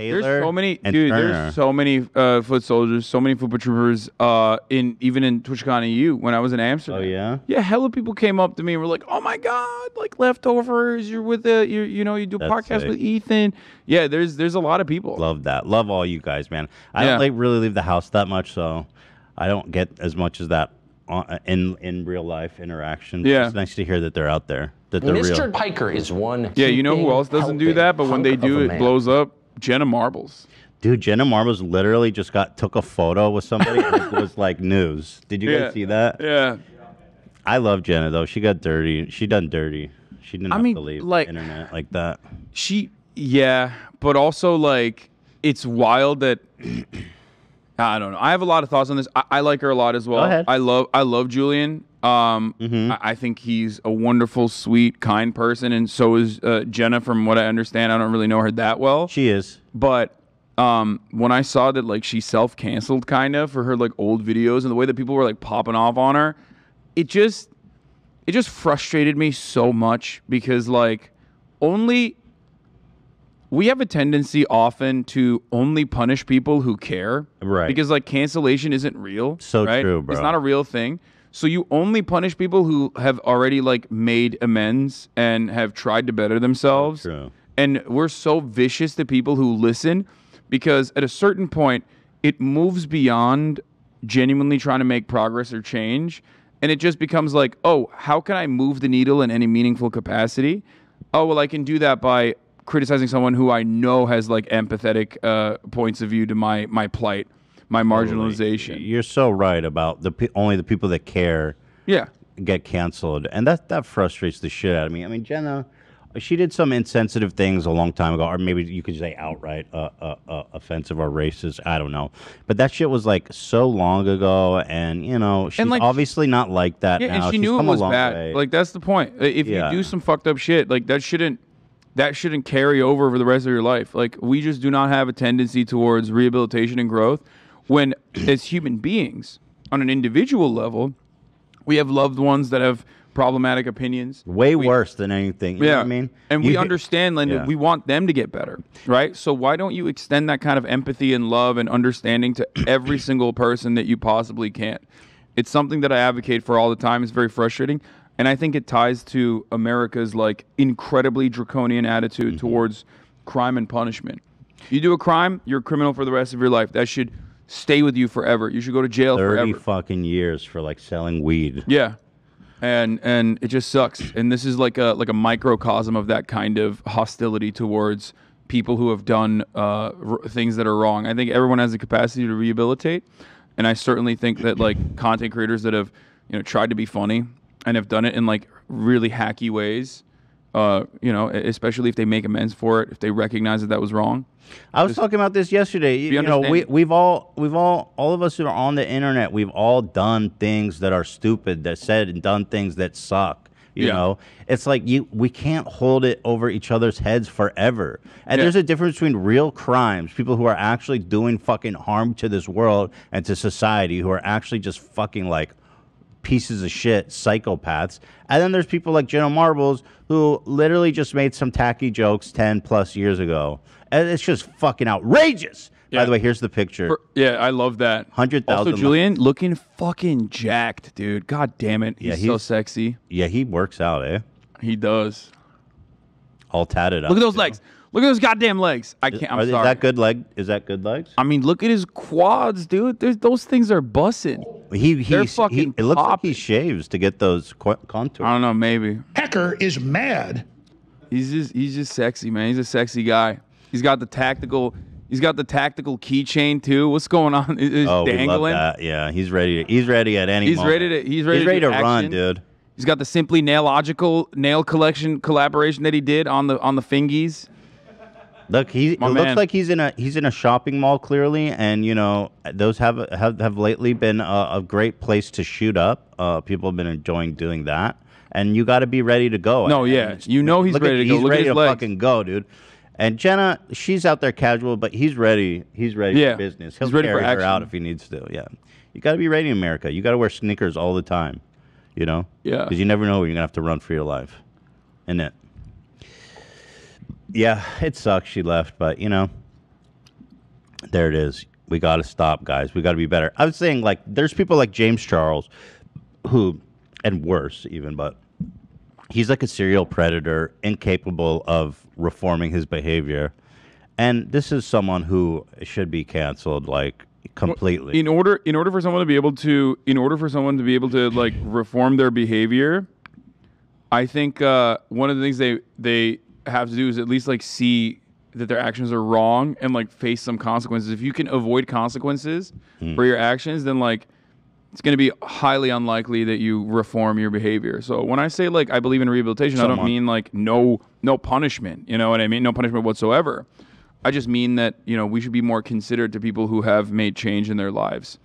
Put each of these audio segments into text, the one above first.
Taylor. There's so many, and dude. Turner. There's so many foot soldiers, so many foot troopers. Even in TwitchCon EU when I was in Amsterdam. Oh yeah. Yeah, hella people came up to me and were like, "Oh my god, like Leftovers. You're with the, you do a podcast with Ethan." Yeah, there's a lot of people. Love that. Love all you guys, man. I don't like really leave the house that much, so I don't get as much as that in real life interaction. Yeah. It's nice to hear that they're out there. That they're Mr. real. Piker is one. Yeah, you know who else doesn't do that, but when they do, it blows up. Jenna Marbles. Dude, Jenna Marbles literally just took a photo with somebody and it was like news. Did you guys see that? Yeah. I love Jenna though. She got dirty. She done dirty. She didn't have to leave the internet like that. Yeah, but also like it's wild that I don't know. I have a lot of thoughts on this. I like her a lot as well. Go ahead. I love Julian. I think he's a wonderful, sweet, kind person, and so is Jenna. From what I understand, I don't really know her that well. She is, but when I saw that, like, she self-canceled kind of for her like old videos and the way that people were like popping off on her, it just frustrated me so much because like we have a tendency often to only punish people who care, right? Because like cancellation isn't real. So right? True, bro. It's not a real thing. So you only punish people who have already like made amends and have tried to better themselves. True. And we're so vicious to people who listen because at a certain point it moves beyond genuinely trying to make progress or change. And it just becomes like, oh, how can I move the needle in any meaningful capacity? Oh, well, I can do that by criticizing someone who I know has like empathetic points of view to my plight. My marginalization. You're so right about only the people that care get canceled. And that frustrates the shit out of me. I mean, Jenna, she did some insensitive things a long time ago, or maybe you could say outright offensive or racist. I don't know. But that shit was like so long ago, and you know, she's like, obviously not like that now. And she knew it was bad. Like, that's the point. If you do some fucked up shit, like that shouldn't carry over for the rest of your life. Like, we just do not have a tendency towards rehabilitation and growth. When, as human beings, on an individual level, we have loved ones that have problematic opinions. Way worse than anything. You know what I mean? And we understand, Linda, we want them to get better, right? So why don't you extend that kind of empathy and love and understanding to every single person that you possibly can? It's something that I advocate for all the time. It's very frustrating. And I think it ties to America's, like, incredibly draconian attitude towards crime and punishment. You do a crime, you're a criminal for the rest of your life. That should stay with you forever. You should go to jail 30 forever. 30 fucking years for like selling weed. Yeah, and it just sucks. And this is like a microcosm of that kind of hostility towards people who have done things that are wrong. I think everyone has the capacity to rehabilitate, and I certainly think that like content creators that have tried to be funny and have done it in like really hacky ways. Especially if they make amends for it, if they recognize that that was wrong. I was talking about this yesterday. All of us who are on the internet, we've all done things that are stupid, that said and done things that suck. You know, it's like we can't hold it over each other's heads forever. And there's a difference between real crimes, people who are actually doing fucking harm to this world and to society, who are actually just fucking like pieces of shit psychopaths, and then there's people like Jenna Marbles who literally just made some tacky jokes 10+ years ago, and it's just fucking outrageous. By the way, here's the picture. I love that. 100,000. Also, Julian looking fucking jacked, dude. God damn it, he's so sexy. Yeah, he works out, eh? He does. All tatted up. Look at those legs. Look at those goddamn legs. I can't. I'm sorry. Is that good leg? Is that good legs? I mean, look at his quads, dude. Those things are busting. They're fucking. It looks like he shaves to get those contours. I don't know. Maybe. Hecker is mad. He's just sexy, man. He's a sexy guy. He's got the tactical. He's got the tactical keychain too. What's going on? It's dangling. We love that. Yeah, he's ready. He's ready at any moment. He's ready to run, dude. He's got the Simply Nailogical nail collection collaboration that he did on the fingies. Look, it looks like he's in a shopping mall clearly, and those have lately been a great place to shoot up. People have been enjoying doing that, and you got to be ready to go. No, he's ready to go. He's ready to fucking go, dude. And Jenna, she's out there casual, but he's ready. He's ready for business. He's ready for action. Her out if he needs to. Yeah, you got to be ready, in America. You got to wear sneakers all the time, Yeah, because you never know where you're gonna have to run for your life, and it. Yeah, it sucks she left, but There it is. We got to stop, guys. We got to be better. I was saying, like, there's people like James Charles who, and worse even, but he's like a serial predator, incapable of reforming his behavior. And this is someone who should be canceled, like, completely. In order for someone to be able to, like, reform their behavior, I think one of the things they have to do is at least, like, see that their actions are wrong and, like, face some consequences. If you can avoid consequences for your actions, then, like, it's going to be highly unlikely that you reform your behavior. So when I say, like, I believe in rehabilitation, I don't mean, like, no punishment. You know what I mean? No punishment whatsoever. I just mean that, you know, we should be more considerate to people who have made change in their lives.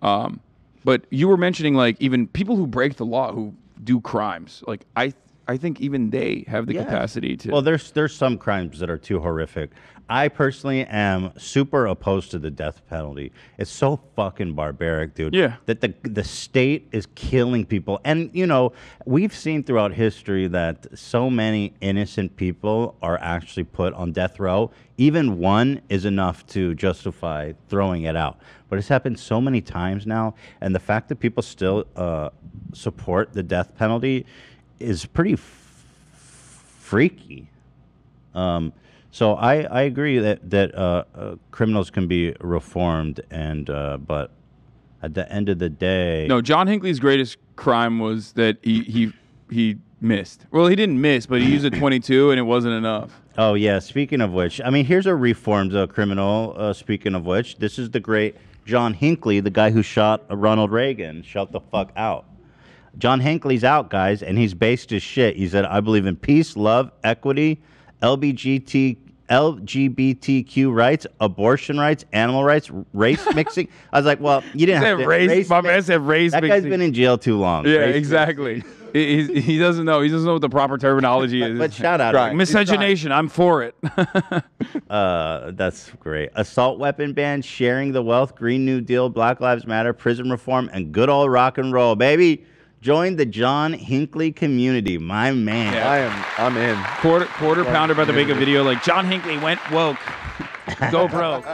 But you were mentioning, like, even people who break the law, who do crimes. Like, I think even they have the capacity to... Well, there's some crimes that are too horrific. I personally am super opposed to the death penalty. It's so fucking barbaric, dude. Yeah. That the state is killing people. And, you know, we've seen throughout history that so many innocent people are actually put on death row. Even one is enough to justify throwing it out. But it's happened so many times now. And the fact that people still support the death penalty... is pretty freaky. So I agree that criminals can be reformed, and but at the end of the day, no. John Hinckley's greatest crime was that he missed. Well, he didn't miss, but he used a .22, and it wasn't enough. Oh yeah. Speaking of which, I mean, here's a reformed criminal. Speaking of which, this is the great John Hinckley, the guy who shot Ronald Reagan. Shut the fuck out. John Hinckley's out, guys, and he's based his shit. He said, I believe in peace, love, equity, LGBTQ rights, abortion rights, animal rights, race mixing. I was like, well, you didn't have to. Race mixing. That guy's been in jail too long. Yeah, race exactly. He doesn't know. He doesn't know what the proper terminology is. But shout out. Right. Miscegenation, I'm for it. That's great. Assault weapon ban, sharing the wealth, Green New Deal, Black Lives Matter, prison reform, and good old rock and roll, baby. Join the John Hinckley community, my man. Yeah. I'm in. Quarter pounder about to make a video like John Hinckley went woke. Go broke.